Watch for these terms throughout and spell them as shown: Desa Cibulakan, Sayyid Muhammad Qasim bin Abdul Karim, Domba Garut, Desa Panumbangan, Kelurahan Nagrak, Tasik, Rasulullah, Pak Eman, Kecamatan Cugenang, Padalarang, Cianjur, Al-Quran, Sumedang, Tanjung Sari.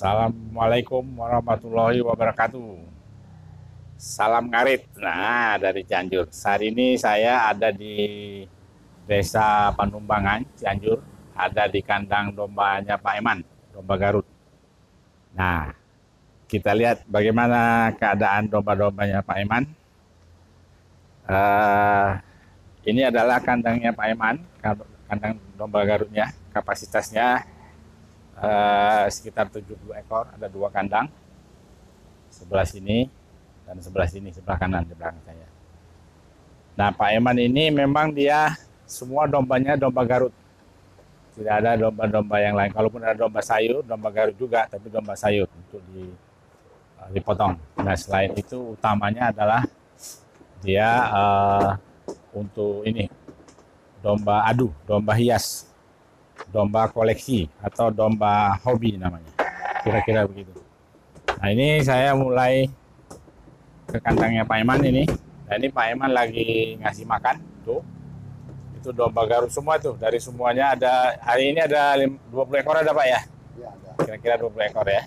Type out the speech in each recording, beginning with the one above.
Assalamualaikum warahmatullahi wabarakatuh. Salam ngarit. Nah, dari Cianjur. Saat ini saya ada di Desa Panumbangan, Cianjur. Ada di kandang dombanya Pak Eman, Domba Garut. Nah, kita lihat bagaimana keadaan domba-dombanya Pak Eman. Ini adalah kandangnya Pak Eman, kandang domba Garutnya. Kapasitasnya sekitar 70 ekor, ada dua kandang. Sebelah sini dan sebelah sini, sebelah kanan, di belakang saya. Nah, Pak Eman ini memang dia semua dombanya domba Garut. Tidak ada domba-domba yang lain. Kalaupun ada domba sayur, domba Garut juga, tapi domba sayur untuk dipotong. Nah, selain itu utamanya adalah dia untuk ini domba adu, domba hias, domba koleksi atau domba hobi namanya, kira-kira begitu. Nah, ini saya mulai ke kandangnya Pak Eman ini. Nah, ini Pak Eman lagi ngasih makan tuh. Itu domba Garut semua tuh. Dari semuanya ada, hari ini ada 20 ekor ada Pak ya? Iya, ada. Kira-kira 20 ekor ya.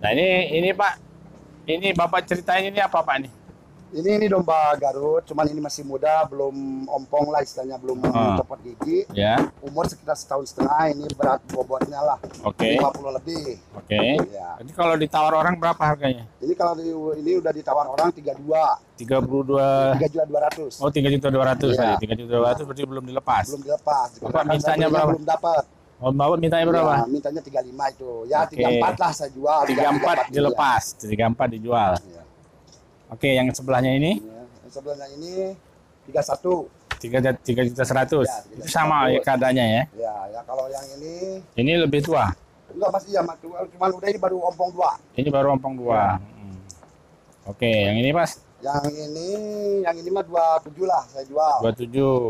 Nah, ini Pak, ini Bapak ceritain ini apa Pak nih? Ini domba Garut, cuman ini masih muda, belum ompong lah istilahnya, belum copot gigi. Yeah. Umur sekitar 1,5 tahun, ini berat bobotnya lah, 50 lebih. Oke. Yeah. Jadi kalau ditawar orang berapa harganya? Ini kalau ini udah ditawar orang 3.200. Oh, 3.200 tadi. 3.200 berarti belum dilepas. Belum dilepas. Bapak mintanya berapa? Belum dapat. Oh, Bapak mintanya berapa? Ya, mintanya 35 itu. Ya, 34 lah saya jual. 34 dilepas, 34 dijual. Yeah. Oke, yang sebelahnya ini? Ya, yang sebelahnya ini 31. 3.100.000. Ya, itu sama ya keadaannya ya? Ya, ya kalau yang ini. Ini lebih tua? Enggak, masih ya, cuma udah ini baru ompong 2. Ini baru ompong 2. Ya. Hmm. Oke, yang ini Mas? Yang ini mah 27 lah saya jual.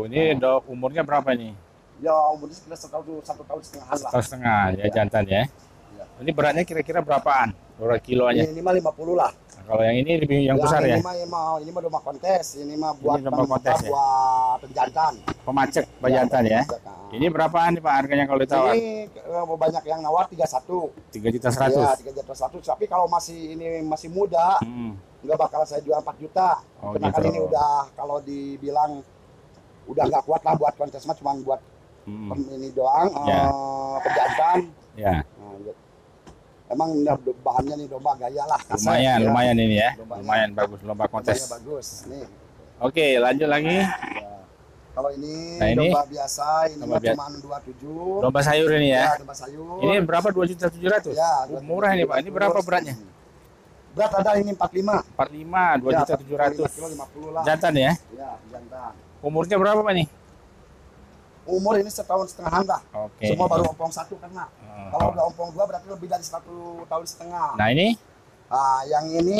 27. Ini umurnya berapa nih? Ya, umurnya sekitar 1,5 tahun lah. 1,5 ya, ya jantan ya. Ya. Ini beratnya kira-kira berapaan? Berapa kiloannya? Ini mah 50 lah. Kalau yang ini lebih yang besar ya? Ini mah domba kontes, ini mah buat penjantan. Pemacek penjantan ya. Ini berapaan nih Pak harganya kalau ditawar? Ini banyak yang nawar 31. 3.100.000. Iya, 3.100.000, tapi kalau masih muda, nggak bakal saya jual 4 juta. Oh, karena gitu. Kan ini udah kalau dibilang udah nggak kuat lah buat kontes mah, cuma buat ini doang, penjantan. Ya. Emang bahannya nih domba gaya lah. Lumayan, ya. Lumayan ini ya. Dombanya. Lumayan bagus, lomba kontes. Bagus, nih. Oke, lanjut lagi. Ya. Kalau ini, nah, domba ini biasa, ini cuma 27. Domba sayur ini ya? Ya, domba sayur. Ini berapa? 2.700.000? Ya, murah ini Pak. Ini berapa beratnya? Berat ada ini 45. 45, 2.700.000. 50 lah. Jantan ya? Ya, jantan. Umurnya berapa Pak nih? Umur ini 1,5 tahun dah. Okay. Semua baru ompong 1 kena. Kalau udah ompong 2 berarti lebih dari 1,5 tahun. Nah ini? Ah, yang ini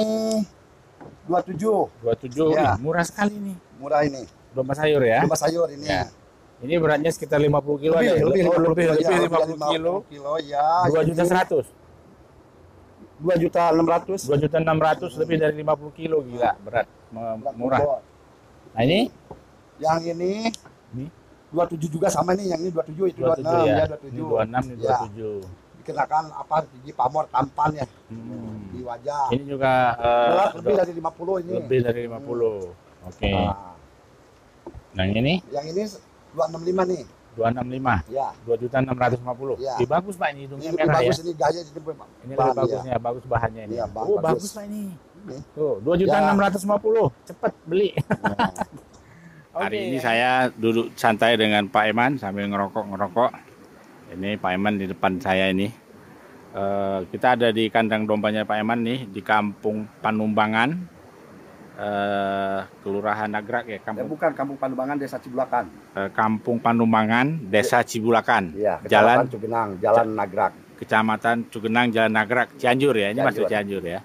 27. 27. Ya. Murah sekali nih. Murah ini. Domba sayur ya? Domba sayur ini. Ya. Ini beratnya sekitar 50 kilo. Lebih 50 kilo. Ya. 2.100.000. 2.600.000. 2.600.000 lebih dari 50 kilo gila berat. Murah. Nah ini? Yang ini? Ini? 27 juga sama nih, yang ini 27, itu 26 ya, 26 ini 27. Ya. Dikenakan apa gigi pamor tampan ya, di wajah. Ini juga lebih dari 50 ini. Lebih dari 50. Oke. Nah ini? Yang ini 265 nih. 265. Ya. 2.650.000. Ya. Lebih bagus Pak ini hidungnya merah bagus, ya. Ini gaya jadi Pak. Ini lebih bagusnya, bagus bahannya ini. Ya, oh, bagus Pak ini. Tuh, 2.650.000. Cepat beli. Ya. Hari ini saya duduk santai dengan Pak Eman sambil ngerokok. Ini Pak Eman di depan saya ini. Kita ada di kandang dombanya Pak Eman nih di Kampung Panumbangan, Kelurahan Nagrak ya. Bukan Kampung Panumbangan, Desa Cibulakan. Kampung Panumbangan, Desa Cibulakan. Ya, Jalan Cugenang, Jalan Nagrak. Kecamatan Cugenang, Jalan Nagrak, Cianjur ya. Ini masuk Cianjur ya.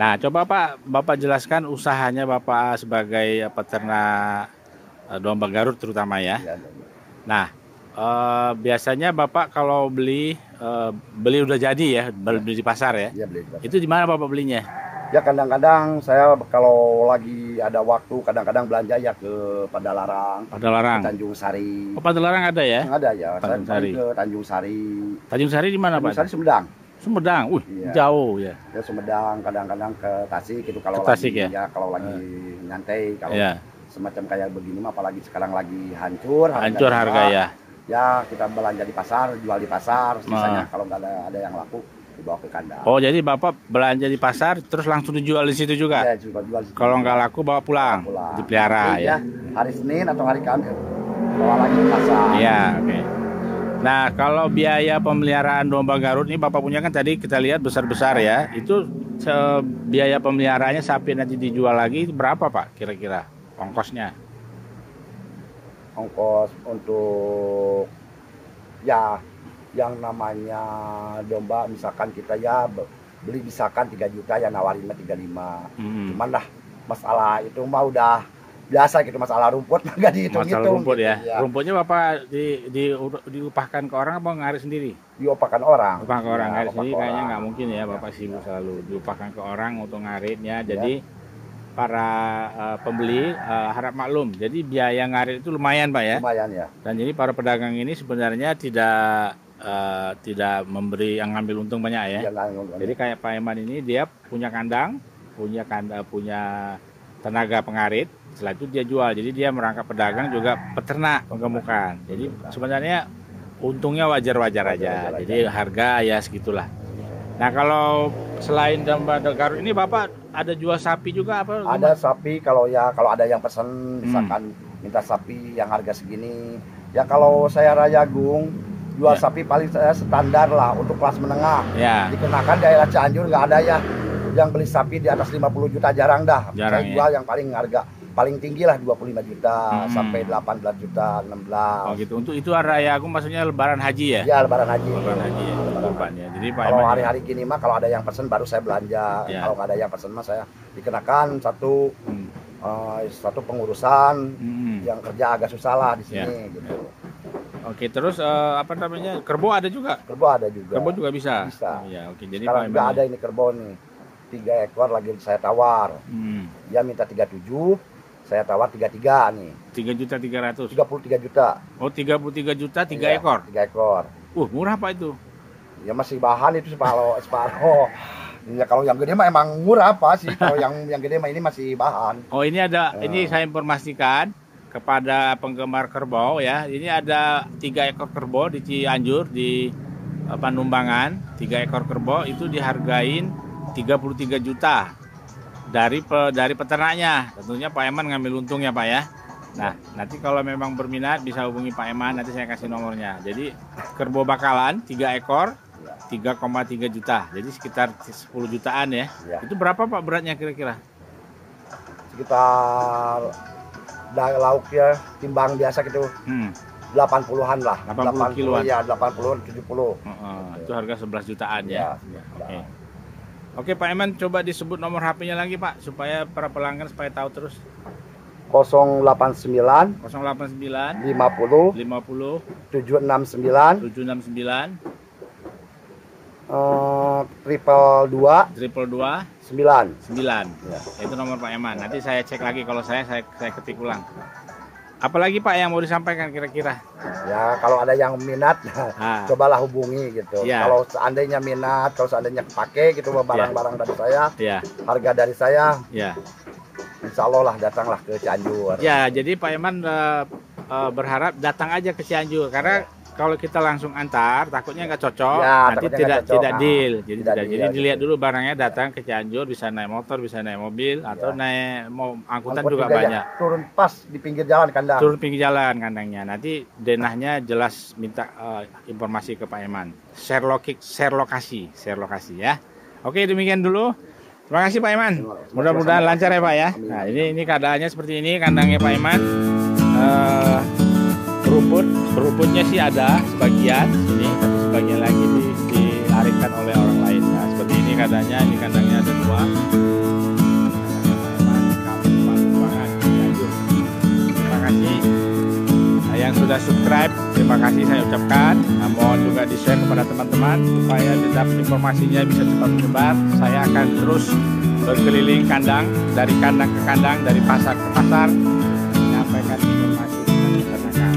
Nah, coba Pak, Bapak jelaskan usahanya Bapak sebagai peternak domba Garut terutama ya. Nah, biasanya Bapak kalau beli udah jadi ya, beli di pasar ya. Ya, beli di pasar. Itu di mana Bapak belinya? Ya kadang-kadang saya kalau lagi ada waktu kadang-kadang belanja ya ke Padalarang, ke Tanjung Sari. Oh, Padalarang ada ya? Ada ya. Tanjung Sari. Ke Tanjung Sari. Tanjung Sari di mana Pak? Tanjung Sari Sumedang. Sumedang, iya. Jauh ya. Ke Sumedang, kadang-kadang ke Tasik itu kalau Tasik, lagi ya, kalau lagi nyantai, kalau semacam kayak begini mah, apalagi sekarang lagi hancur harga ya. Ya, kita belanja di pasar, jual di pasar, sisanya kalau nggak ada yang laku dibawa ke kandang. Oh, jadi Bapak belanja di pasar terus langsung dijual di situ juga? Iya, jual di situ. Kalau nggak laku bawa pulang. Dipelihara ya. Hari Senin atau hari Kamis bawa lagi ke pasar. Iya, oke. Okay. Nah, kalau biaya pemeliharaan domba Garut ini Bapak punya kan tadi kita lihat besar-besar ya. Itu biaya pemeliharaannya sapi nanti dijual lagi berapa Pak kira-kira ongkosnya? Ongkos untuk ya yang namanya domba misalkan kita ya beli misalkan 3 juta ya nawarinnya 35. Cuman dah masalah itu mah udah biasa gitu, masalah rumput nggak dihitung-hitung. Masalah rumput gitu, ya. Rumputnya Bapak diupahkan ke orang apa ngarih sendiri? Diupahkan orang. Upah ke orang, ngarih sendiri kayaknya nggak mungkin ya Bapak sibuk selalu. Diupahkan ke orang untuk ngaritnya. Jadi para pembeli harap maklum. Jadi biaya ngarit itu lumayan Pak ya. Lumayan ya. Dan jadi para pedagang ini sebenarnya tidak memberi yang ngambil untung banyak ya. Ya jadi kayak Pak Eman ini dia punya kandang, punya tenaga pengarit. Setelah itu dia jual, jadi dia merangkap pedagang juga peternak penggemukan. Jadi sebenarnya untungnya wajar-wajar aja. Jadi harga ya segitulah. Nah kalau selain domba Garut ini Bapak ada jual sapi juga apa? Ada sapi kalau ada yang pesen misalkan minta sapi yang harga segini. Ya kalau saya Rayagung jual sapi paling saya standar lah untuk kelas menengah. Dikenakan daerah Cianjur nggak ada ya yang beli sapi di atas 50 juta jarang dah. Saya jual yang paling harga. Paling tinggi lah 25 juta sampai 18 juta 16. Oh gitu. Untuk itu raya aku maksudnya lebaran haji ya? Iya, lebaran haji. Lebaran haji ya. Lebaran ya. Jadi Pak kalau hari-hari gini mah kalau ada yang pesen baru saya belanja. Kalau nggak ada yang pesen mah saya dikenakan satu pengurusan yang kerja agak susah lah di sini gitu. Oke, terus apa namanya? Kerbau ada juga? Kerbau ada juga. Kerbau juga bisa. Bisa. Ya, oke. Jadi Pak juga ada ini kerbau nih. 3 ekor lagi saya tawar. Dia minta 37. Saya tawar 33 nih. 3.300.000. 33 juta. Oh, 33 juta 3 ekor. 3 ekor. Murah Pak itu. Ya masih bahan itu separoh. Ya kalau yang gede mah emang murah Pak sih. Kalau yang gede mah ini masih bahan. Oh, ini ada ini saya informasikan kepada penggemar kerbau ya. Ini ada 3 ekor kerbau di Cianjur di Panumbangan. 3 ekor kerbau itu dihargain 33 juta. Dari peternaknya, tentunya Pak Eman ngambil untung ya Pak ya. Nah nanti kalau memang berminat bisa hubungi Pak Eman, nanti saya kasih nomornya. Jadi kerbau bakalan 3 ekor 3,3 juta, jadi sekitar 10 jutaan ya. Itu berapa Pak beratnya kira-kira? Sekitar lauknya timbang biasa gitu 80-an lah, 80 kiloan ya, 80-70. Itu harga 11 jutaan ya. Oke Pak Eman, coba disebut nomor HP-nya lagi Pak, supaya para pelanggan supaya tahu terus. 089 50 769 triple 2 9. Itu nomor Pak Eman. Nanti saya cek lagi kalau saya ketik ulang. Apalagi Pak yang mau disampaikan kira-kira? Ya kalau ada yang minat, cobalah hubungi gitu. Kalau seandainya minat, kalau seandainya kepake gitu barang-barang dari saya, harga dari saya, insya Allah lah datanglah ke Cianjur. Ya jadi Pak Eman berharap datang aja ke Cianjur karena kalau kita langsung antar takutnya nggak cocok, nanti tidak deal. Jadi dilihat dulu barangnya, datang ke Cianjur, bisa naik motor, bisa naik mobil atau naik mau angkutan juga banyak. Turun pas di pinggir jalan kandang. Turun pinggir jalan kandangnya. Nanti denahnya jelas minta informasi ke Pak Eman. Share lokasi ya. Oke demikian dulu. Terima kasih Pak Eman. Mudah-mudahan lancar ya Pak ya. Nah ini keadaannya seperti ini kandangnya Pak Eman. Rumputnya sih ada sebagian ini, tapi sebagian lagi diarikkan oleh orang lain. Nah seperti ini keadaannya, ini kandangnya ada 2. Terima kasih yang sudah subscribe, terima kasih saya ucapkan. Mohon juga di share kepada teman-teman supaya informasinya bisa cepat menyebar. Saya akan terus berkeliling kandang, dari kandang ke kandang, dari pasar ke pasar, menyampaikan informasi tentang peternakan.